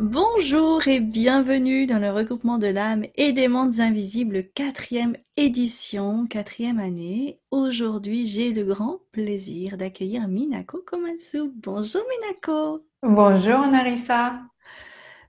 Bonjour et bienvenue dans le regroupement de l'âme et des mondes invisibles, 4e édition, 4e année. Aujourd'hui, j'ai le grand plaisir d'accueillir Minako Komatsu. Bonjour Minako. Bonjour Narissa.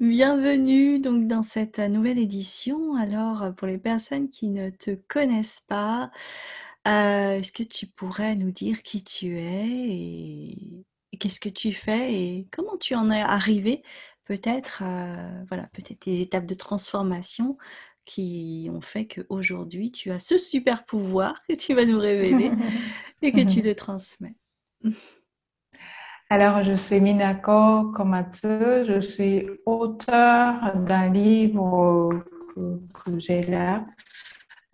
Bienvenue donc dans cette nouvelle édition. Alors, pour les personnes qui ne te connaissent pas, est-ce que tu pourrais nous dire qui tu es et qu'est-ce que tu fais et comment tu en es arrivée? Peut-être voilà, peut-être les étapes de transformation qui ont fait qu'aujourd'hui, tu as ce super pouvoir que tu vas nous révéler et que tu le transmets. Alors, je suis Minako Komatsu, je suis auteure d'un livre que j'ai là,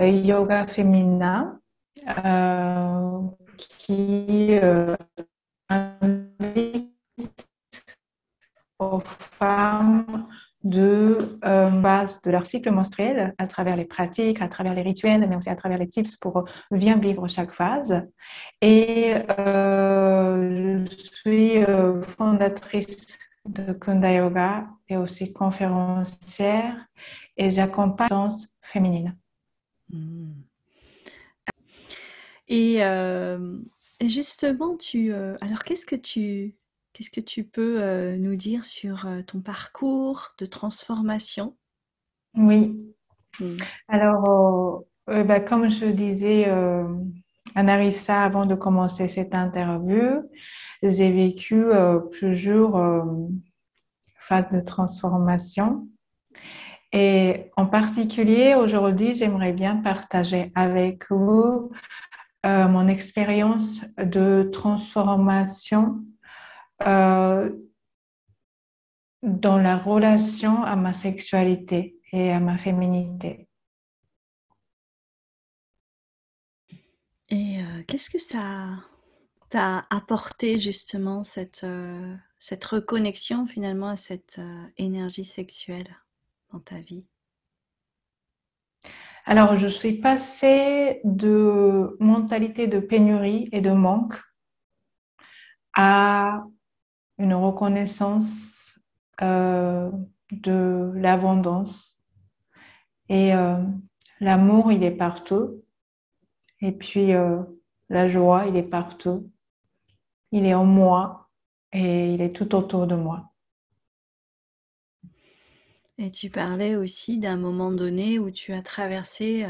Yoga Féminin, qui invite aux femmes de base de leur cycle menstruel à travers les pratiques, à travers les rituels, mais aussi à travers les tips pour bien vivre chaque phase. Et je suis fondatrice de Kunda Yoga et aussi conférencière et j'accompagne la danse féminine. Et justement, alors qu'est-ce que tu peux nous dire sur ton parcours de transformation? Oui. Alors, comme je disais à Narissa avant de commencer cette interview, j'ai vécu plusieurs phases de transformation. Et en particulier, aujourd'hui, j'aimerais bien partager avec vous mon expérience de transformation dans la relation à ma sexualité et à ma féminité. Et qu'est-ce que ça t'a apporté justement, cette reconnexion finalement à cette énergie sexuelle dans ta vie? Alors, je suis passée de mentalité de pénurie et de manque à une reconnaissance de l'abondance. Et l'amour, il est partout. Et puis, la joie, il est partout. Il est en moi et il est tout autour de moi. Et tu parlais aussi d'un moment donné où tu as traversé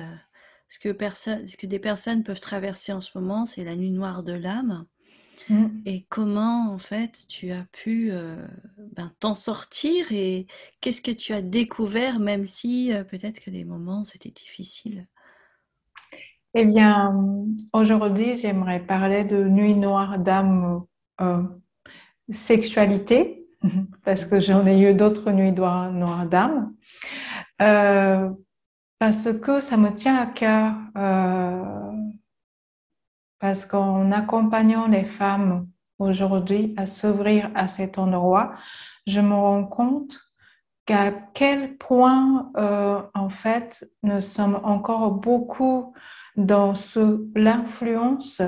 ce que des personnes peuvent traverser en ce moment, c'est la nuit noire de l'âme. Et comment, en fait, tu as pu t'en sortir et qu'est-ce que tu as découvert, même si peut-être que des moments, c'était difficile? Eh bien, aujourd'hui, j'aimerais parler de nuit noire d'âme sexualité, parce que j'en ai eu d'autres nuits noires d'âme, parce que ça me tient à cœur. Parce qu'en accompagnant les femmes aujourd'hui à s'ouvrir à cet endroit, je me rends compte qu'à quel point, en fait, nous sommes encore beaucoup dans l'influence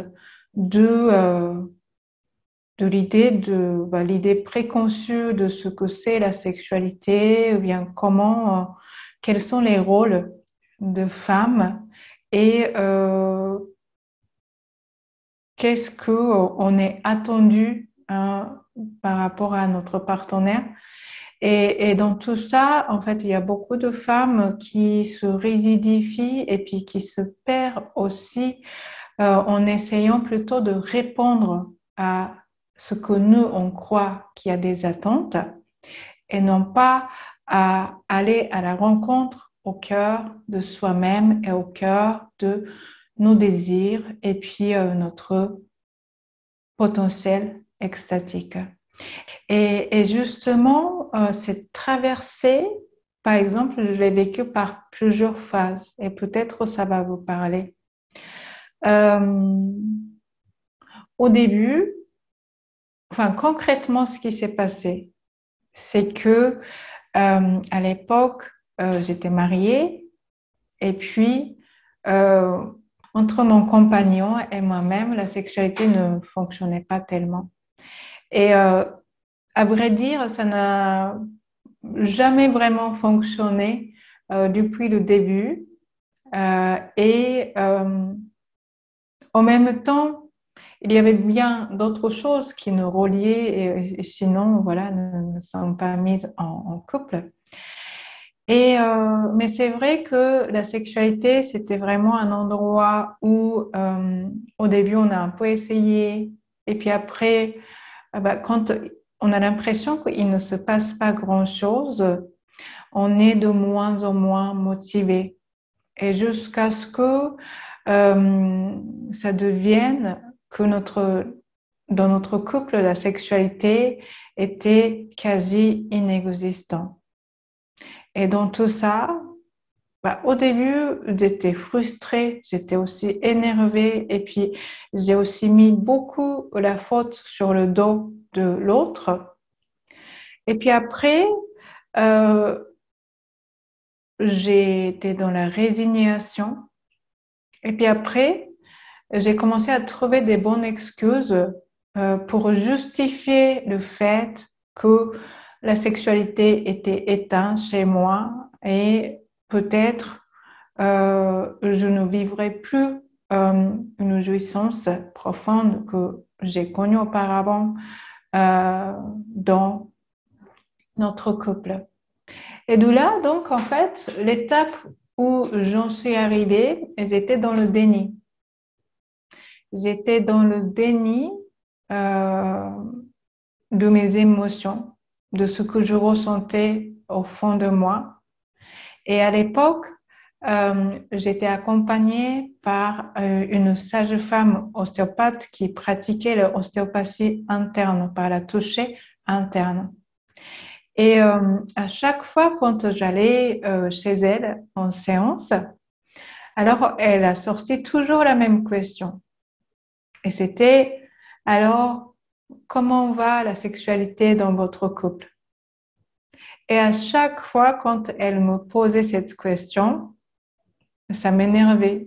de l'idée l'idée préconçue de ce que c'est la sexualité, ou bien quels sont les rôles de femmes et qu'est-ce qu'on est attendu par rapport à notre partenaire. Et dans tout ça, en fait, il y a beaucoup de femmes qui se rigidifient et puis qui se perdent aussi en essayant plutôt de répondre à ce que nous, on croit qu'il y a des attentes et non pas à aller à la rencontre au cœur de soi-même et au cœur de nos désirs et puis notre potentiel extatique. Et justement, cette traversée, par exemple, je l'ai vécue par plusieurs phases et peut-être ça va vous parler. Au début, concrètement, ce qui s'est passé, c'est que à l'époque, j'étais mariée et puis entre mon compagnon et moi-même, la sexualité ne fonctionnait pas tellement. Et à vrai dire, ça n'a jamais vraiment fonctionné depuis le début. En même temps, il y avait bien d'autres choses qui nous reliaient et sinon, voilà, nous ne sommes pas mises en couple. Mais c'est vrai que la sexualité, c'était vraiment un endroit où, au début, on a un peu essayé. Et puis après, quand on a l'impression qu'il ne se passe pas grand-chose, on est de moins en moins motivé. Et jusqu'à ce que ça devienne que dans notre couple, la sexualité était quasi inexistante. Et dans tout ça, au début, j'étais frustrée, j'étais aussi énervée et puis j'ai aussi mis beaucoup la faute sur le dos de l'autre. Et puis après, j'ai été dans la résignation. Et puis après, j'ai commencé à trouver des bonnes excuses pour justifier le fait que la sexualité était éteinte chez moi et peut-être je ne vivrai plus une jouissance profonde que j'ai connue auparavant dans notre couple. Et de là, donc, en fait, l'étape où j'en suis arrivée, j'étais dans le déni. J'étais dans le déni de mes émotions, de ce que je ressentais au fond de moi. Et à l'époque, j'étais accompagnée par une sage-femme ostéopathe qui pratiquait l'ostéopathie interne, par la toucher interne. Et à chaque fois, quand j'allais chez elle en séance, alors elle a sorti toujours la même question. Et c'était, alors, comment va la sexualité dans votre couple? Et à chaque fois, quand elle me posait cette question, ça m'énervait.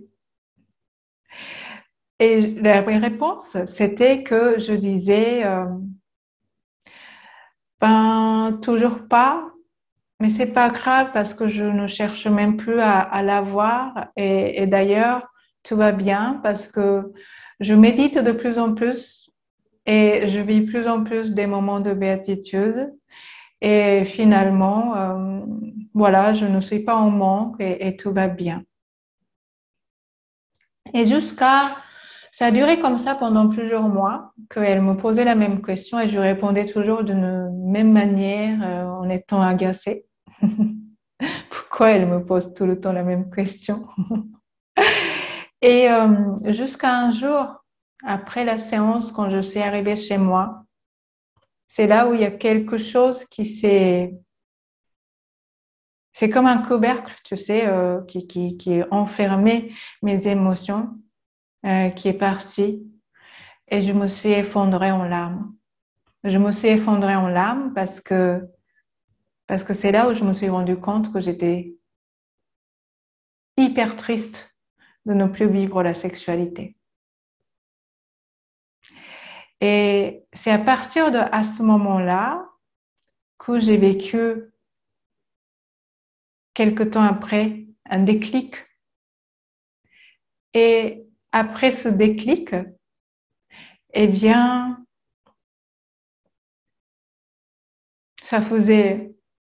Et la réponse, c'était que je disais, toujours pas, mais c'est pas grave parce que je ne cherche même plus à la voir. Et d'ailleurs, tout va bien parce que je médite de plus en plus. Et je vis plus en plus des moments de béatitude. Et finalement, voilà, je ne suis pas en manque et tout va bien. Et ça a duré comme ça pendant plusieurs mois, qu'elle me posait la même question et je répondais toujours de la même manière en étant agacée. Pourquoi elle me pose tout le temps la même question? Et jusqu'à un jour, après la séance, quand je suis arrivée chez moi, c'est là où il y a quelque chose qui s'est... C'est comme un couvercle, tu sais, qui enfermait mes émotions, qui est parti. Et je me suis effondrée en larmes. Je me suis effondrée en larmes parce que c'est là où je me suis rendue compte que j'étais hyper triste de ne plus vivre la sexualité. Et c'est à partir de ce moment-là que j'ai vécu, quelque temps après, un déclic. Et après ce déclic, eh bien, ça faisait,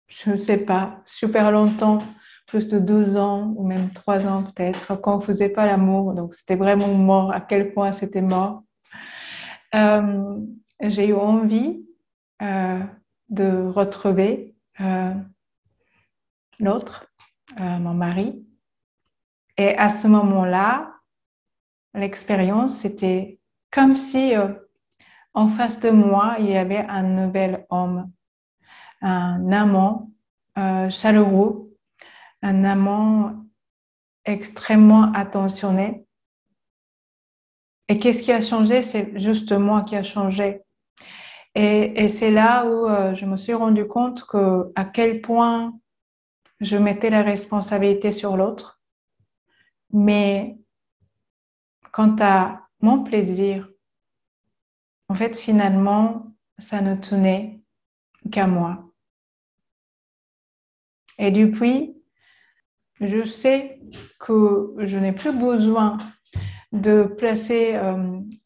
je ne sais pas, super longtemps, plus de 2 ans ou même 3 ans peut-être, qu'on ne faisait pas l'amour. Donc, c'était vraiment mort, à quel point c'était mort. J'ai eu envie de retrouver l'autre, mon mari. Et à ce moment-là, l'expérience, c'était comme si en face de moi, il y avait un nouvel homme, un amant chaleureux, un amant extrêmement attentionné. Et qu'est-ce qui a changé? C'est juste moi qui a changé. Et c'est là où je me suis rendu compte à quel point je mettais la responsabilité sur l'autre. Mais quant à mon plaisir, en fait, finalement, ça ne tenait qu'à moi. Et depuis, je sais que je n'ai plus besoin de placer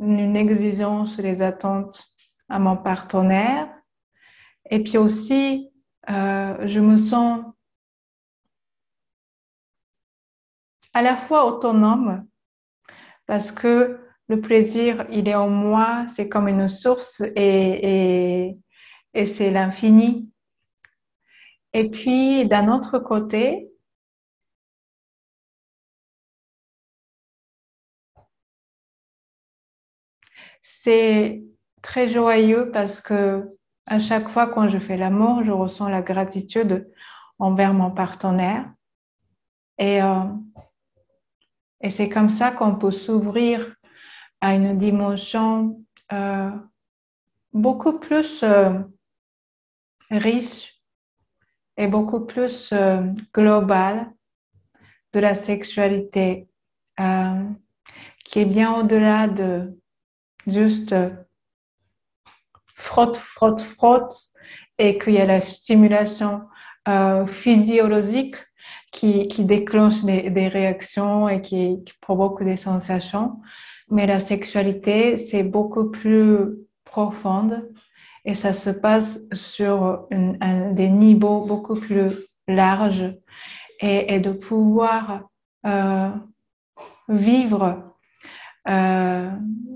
une exigence, les attentes à mon partenaire. Et puis aussi, je me sens à la fois autonome parce que le plaisir, il est en moi, c'est comme une source et c'est l'infini. Et puis, d'un autre côté, c'est très joyeux parce que à chaque fois quand je fais l'amour, je ressens la gratitude envers mon partenaire. Et c'est comme ça qu'on peut s'ouvrir à une dimension beaucoup plus riche et beaucoup plus globale de la sexualité qui est bien au-delà de juste frotte, frotte, frotte et qu'il y a la stimulation physiologique qui déclenche des réactions et qui provoque des sensations. Mais la sexualité, c'est beaucoup plus profonde et ça se passe sur des niveaux beaucoup plus larges et de pouvoir vivre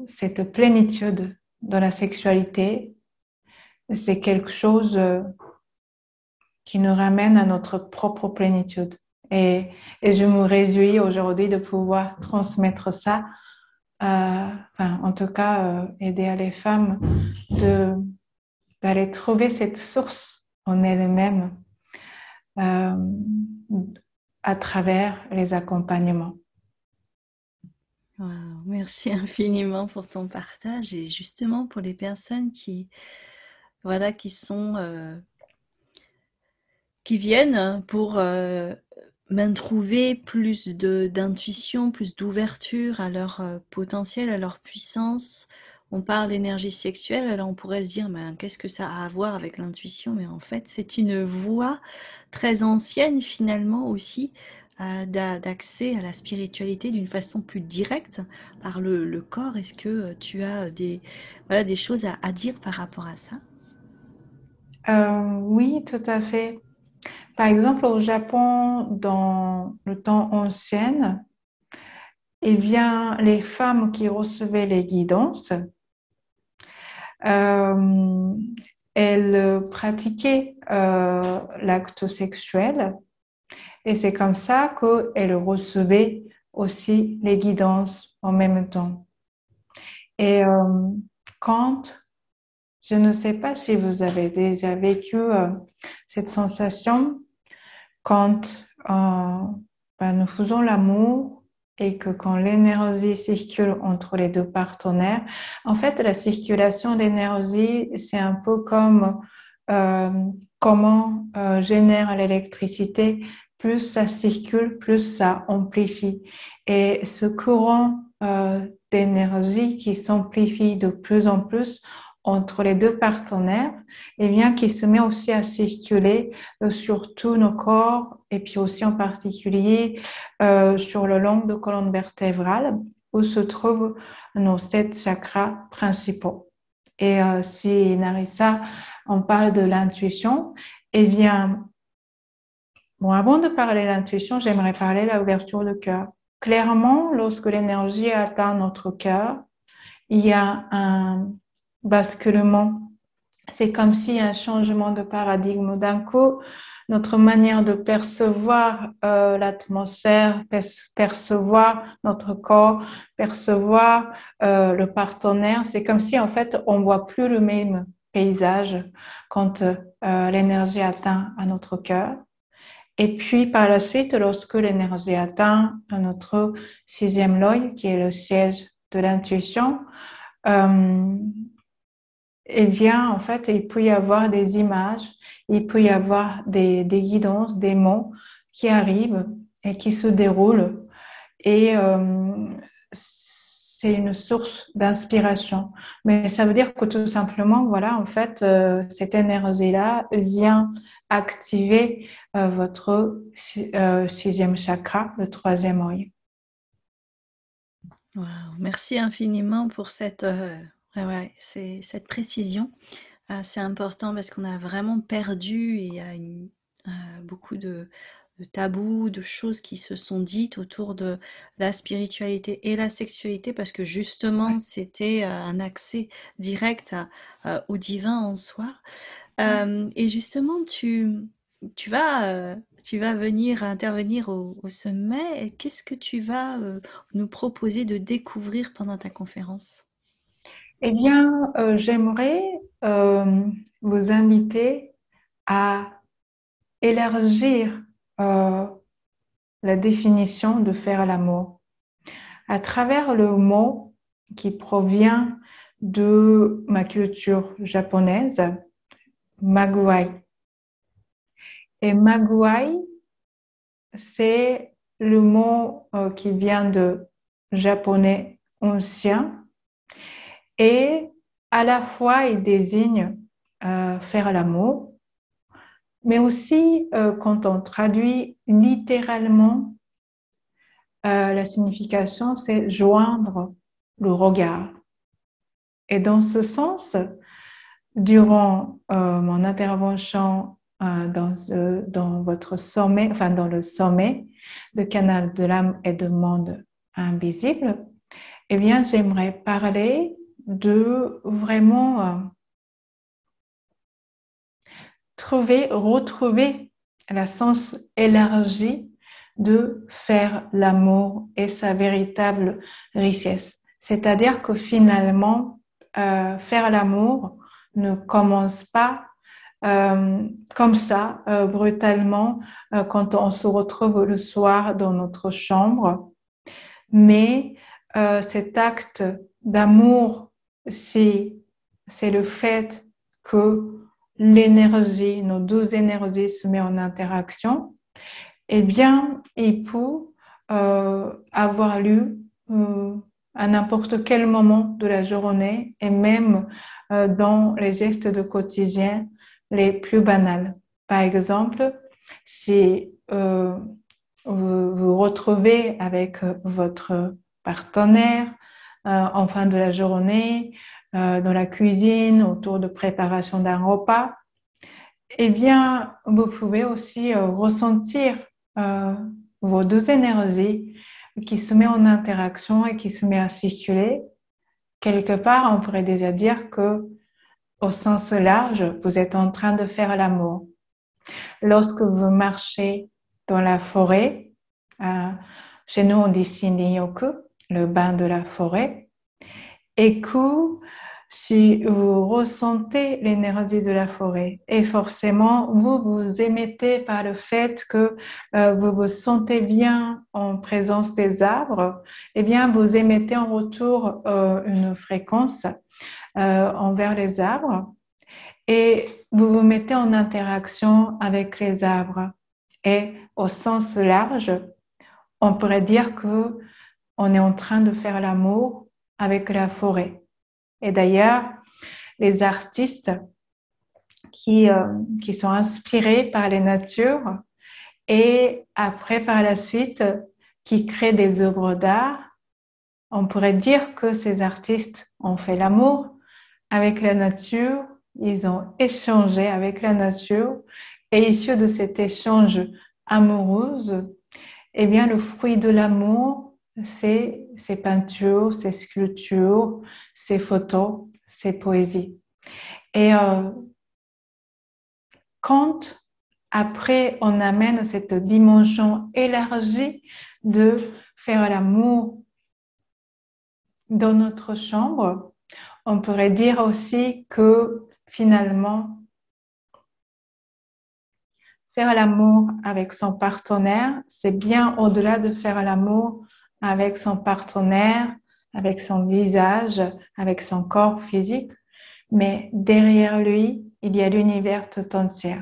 cette plénitude dans la sexualité, c'est quelque chose qui nous ramène à notre propre plénitude. Et je me réjouis aujourd'hui de pouvoir transmettre ça, en tout cas aider à les femmes d'aller trouver cette source en elles-mêmes à travers les accompagnements. Wow, merci infiniment pour ton partage et justement pour les personnes qui viennent pour trouver plus d'intuition, plus d'ouverture à leur potentiel, à leur puissance. On parle d'énergie sexuelle, alors on pourrait se dire « qu'est-ce que ça a à voir avec l'intuition ?» Mais en fait, c'est une voie très ancienne finalement aussi, d'accès à la spiritualité d'une façon plus directe par le corps. Est-ce que tu as des choses à dire par rapport à ça? Oui, tout à fait. Par exemple, au Japon, dans le temps ancien, eh bien, les femmes qui recevaient les guidances, elles pratiquaient l'acte sexuel. Et c'est comme ça qu'elle recevait aussi les guidances en même temps. Et quand, je ne sais pas si vous avez déjà vécu cette sensation, quand nous faisons l'amour et que quand l'énergie circule entre les deux partenaires, en fait la circulation d'énergie, c'est un peu comme comment génère l'électricité. Plus ça circule, plus ça amplifie. Et ce courant d'énergie qui s'amplifie de plus en plus entre les deux partenaires, et bien qui se met aussi à circuler sur tous nos corps, et puis aussi en particulier sur le long de la colonne vertébrale, où se trouvent nos 7 chakras principaux. Et si Narissa, on parle de l'intuition, et bien, avant de parler de l'intuition, j'aimerais parler de l'ouverture du cœur. Clairement, lorsque l'énergie atteint notre cœur, il y a un basculement. C'est comme s'il y a un changement de paradigme. D'un coup, notre manière de percevoir l'atmosphère, percevoir notre corps, percevoir le partenaire, c'est comme si en fait on ne voit plus le même paysage quand l'énergie atteint à notre cœur. Et puis, par la suite, lorsque l'énergie atteint notre 6e œil, qui est le siège de l'intuition, eh bien, en fait, il peut y avoir des images, il peut y avoir des guidances, des mots qui arrivent et qui se déroulent. Et c'est une source d'inspiration. Mais ça veut dire que tout simplement, voilà, en fait, cette énergie-là vient activer votre sixième chakra, le troisième œil. Wow, merci infiniment pour cette, cette précision. C'est important parce qu'on a vraiment perdu et il y a beaucoup de tabous, de choses qui se sont dites autour de la spiritualité et la sexualité, parce que justement c'était un accès direct au divin en soi. Et justement tu vas venir intervenir au sommet, et qu'est-ce que tu vas nous proposer de découvrir pendant ta conférence? Eh bien, j'aimerais vous inviter à élargir la définition de faire l'amour à travers le mot qui provient de ma culture japonaise, Maguwai. Et Maguwai, c'est le mot qui vient de japonais ancien, et à la fois il désigne faire l'amour, mais aussi, quand on traduit littéralement, la signification, c'est joindre le regard. Et dans ce sens, durant mon intervention dans le sommet de Canal de l'Âme et des Mondes Invisibles, eh bien, j'aimerais parler de vraiment... retrouver la sens élargi de faire l'amour et sa véritable richesse. C'est-à-dire que finalement, faire l'amour ne commence pas comme ça, brutalement, quand on se retrouve le soir dans notre chambre. Mais cet acte d'amour, c'est le fait que l'énergie, nos deux énergies se mettent en interaction, eh bien, il peut avoir lieu à n'importe quel moment de la journée, et même dans les gestes de quotidien les plus banals. Par exemple, si vous vous retrouvez avec votre partenaire en fin de la journée, dans la cuisine, autour de préparation d'un repas, eh bien, vous pouvez aussi ressentir vos deux énergies qui se mettent en interaction et qui se mettent à circuler. Quelque part, on pourrait déjà dire que, au sens large, vous êtes en train de faire l'amour. Lorsque vous marchez dans la forêt, chez nous on dit shinrin yoku, le bain de la forêt, et que si vous ressentez l'énergie de la forêt, et forcément vous vous émettez par le fait que vous vous sentez bien en présence des arbres, eh bien vous émettez en retour une fréquence envers les arbres, et vous vous mettez en interaction avec les arbres. Et au sens large, on pourrait dire que on est en train de faire l'amour avec la forêt. Et d'ailleurs, les artistes qui sont inspirés par les natures et après, par la suite, qui créent des œuvres d'art, on pourrait dire que ces artistes ont fait l'amour avec la nature, ils ont échangé avec la nature, et issu de cet échange amoureux, eh bien, le fruit de l'amour, c'est ces peintures, ces sculptures, ces photos, ces poésies. Et quand, après, on amène cette dimension élargie de faire l'amour dans notre chambre, on pourrait dire aussi que, finalement, faire l'amour avec son partenaire, c'est bien au-delà de faire l'amour avec son partenaire, avec son visage, avec son corps physique, mais derrière lui, il y a l'univers tout entier.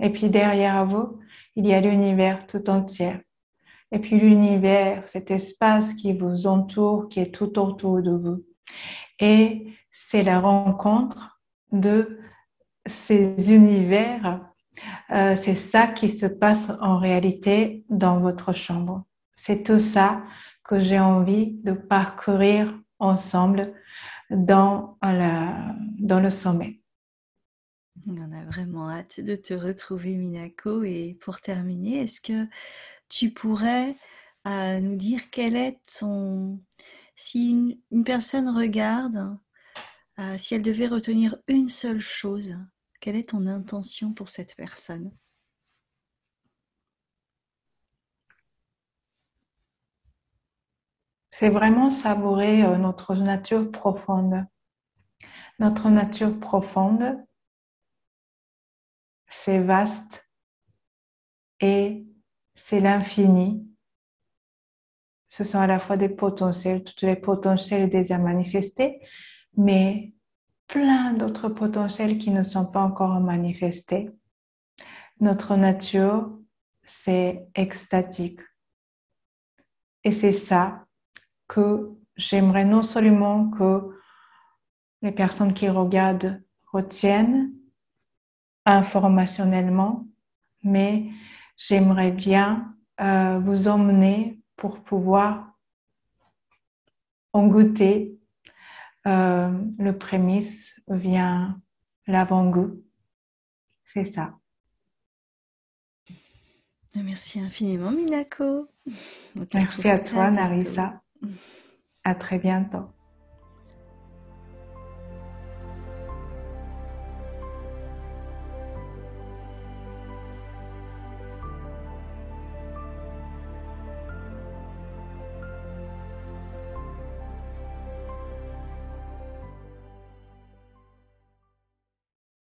Et puis derrière vous, il y a l'univers tout entier. et puis l'univers, cet espace qui vous entoure, qui est tout autour de vous. Et c'est la rencontre de ces univers, c'est ça qui se passe en réalité dans votre chambre. C'est tout ça que j'ai envie de parcourir ensemble dans le sommet. On a vraiment hâte de te retrouver, Minako. Et pour terminer, est-ce que tu pourrais nous dire quel est ton... Si une personne regarde, si elle devait retenir une seule chose, quelle est ton intention pour cette personne ? C'est vraiment savourer notre nature profonde. Notre nature profonde, c'est vaste et c'est l'infini. Ce sont à la fois des potentiels, tous les potentiels déjà manifestés, mais plein d'autres potentiels qui ne sont pas encore manifestés. Notre nature, c'est extatique. Et c'est ça que j'aimerais non seulement que les personnes qui regardent retiennent informationnellement, mais j'aimerais bien vous emmener pour pouvoir en goûter. Le prémisse vient l'avant-goût. C'est ça. Merci infiniment, Minako. Merci à toi, Narissa. À très bientôt.